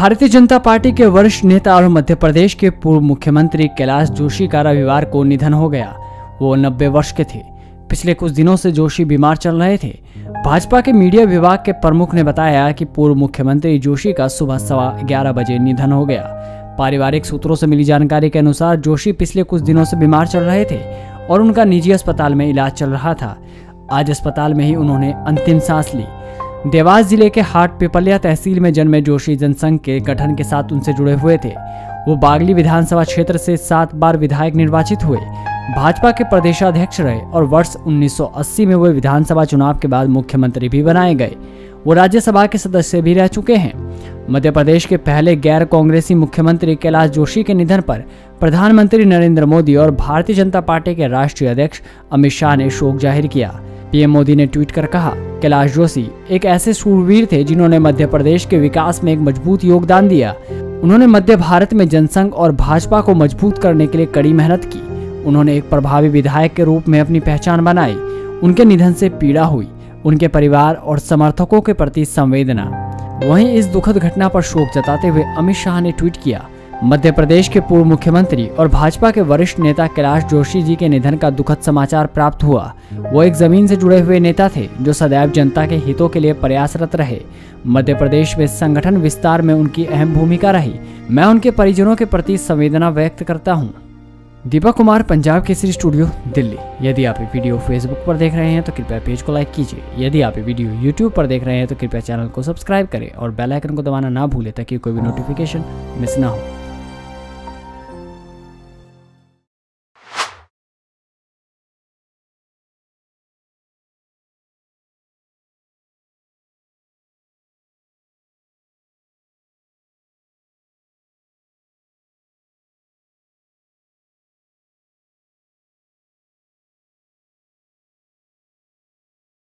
Bharatiya Janata party के वरिष्ठ नेता और मध्य प्रदेश के पूर्व मुख्यमंत्री कैलाश जोशी का रविवार को निधन हो गया। वो 90 वर्ष के थे। पिछले कुछ दिनों से जोशी बीमार चल रहे थे। भाजपा के मीडिया विभाग के प्रमुख ने बताया कि पूर्व मुख्यमंत्री जोशी का सुबह 11:15 बजे निधन हो गया। पारिवारिक सूत्रों से मिली जानकारी के अनुसार जोशी पिछले कुछ दिनों से बीमार चल रहे थे और उनका निजी अस्पताल में इलाज चल रहा था। आज अस्पताल में ही उन्होंने अंतिम सांस ली। देवास जिले के हाट पिपलिया तहसील में जन्मे जोशी जनसंघ के गठन के साथ उनसे जुड़े हुए थे। वो बागली विधानसभा क्षेत्र से 7 बार विधायक निर्वाचित हुए, भाजपा के प्रदेशाध्यक्ष रहे और वर्ष 1980 में वे विधानसभा चुनाव के बाद मुख्यमंत्री भी बनाए गए। वो राज्यसभा के सदस्य भी रह चुके हैं। मध्य प्रदेश के पहले गैर कांग्रेसी मुख्यमंत्री कैलाश जोशी के निधन पर प्रधानमंत्री नरेंद्र मोदी और भारतीय जनता पार्टी के राष्ट्रीय अध्यक्ष अमित शाह ने शोक जाहिर किया। पीएम मोदी ने ट्वीट कर कहा, कैलाश जोशी एक ऐसे शूरवीर थे जिन्होंने मध्य प्रदेश के विकास में एक मजबूत योगदान दिया। उन्होंने मध्य भारत में जनसंघ और भाजपा को मजबूत करने के लिए कड़ी मेहनत की। उन्होंने एक प्रभावी विधायक के रूप में अपनी पहचान बनाई। उनके निधन से पीड़ा हुई, उनके परिवार और समर्थकों के प्रति संवेदना। वहीं इस दुखद घटना पर शोक जताते हुए अमित शाह ने ट्वीट किया, मध्य प्रदेश के पूर्व मुख्यमंत्री और भाजपा के वरिष्ठ नेता कैलाश जोशी जी के निधन का दुखद समाचार प्राप्त हुआ। वो एक जमीन से जुड़े हुए नेता थे जो सदैव जनता के हितों के लिए प्रयासरत रहे। मध्य प्रदेश में संगठन विस्तार में उनकी अहम भूमिका रही। मैं उनके परिजनों के प्रति संवेदना व्यक्त करता हूँ। दीपक कुमार, पंजाब केसरी स्टूडियो, दिल्ली। यदि आप ये वीडियो फेसबुक पर देख रहे हैं तो कृपया पेज को लाइक कीजिए। यदि आप ये वीडियो यूट्यूब पर देख रहे हैं तो कृपया चैनल को सब्सक्राइब करें और बेल आइकन को दबाना ना भूलें ताकि कोई भी नोटिफिकेशन मिस ना हो।